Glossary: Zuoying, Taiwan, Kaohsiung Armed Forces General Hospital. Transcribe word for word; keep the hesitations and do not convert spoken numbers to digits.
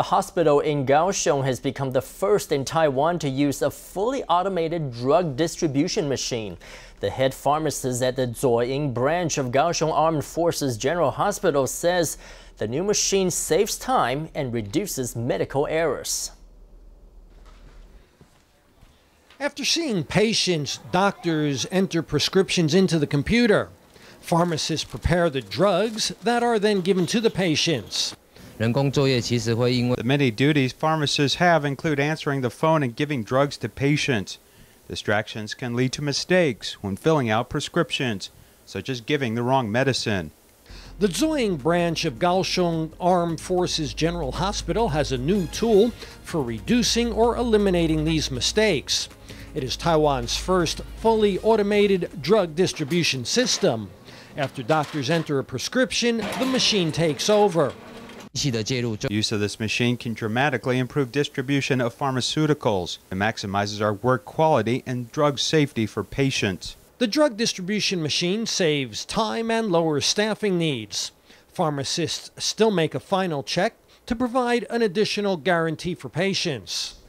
A hospital in Kaohsiung has become the first in Taiwan to use a fully automated drug distribution machine. The head pharmacist at the Zuoying branch of Kaohsiung Armed Forces General Hospital says the new machine saves time and reduces medical errors. After seeing patients, doctors enter prescriptions into the computer. Pharmacists prepare the drugs that are then given to the patients. The many duties pharmacists have include answering the phone and giving drugs to patients. Distractions can lead to mistakes when filling out prescriptions, such as giving the wrong medicine. The Zuoying branch of Kaohsiung Armed Forces General Hospital has a new tool for reducing or eliminating these mistakes. It is Taiwan's first fully automated drug distribution system. After doctors enter a prescription, the machine takes over. Use of this machine can dramatically improve distribution of pharmaceuticals and maximizes our work quality and drug safety for patients. The drug distribution machine saves time and lowers staffing needs. Pharmacists still make a final check to provide an additional guarantee for patients.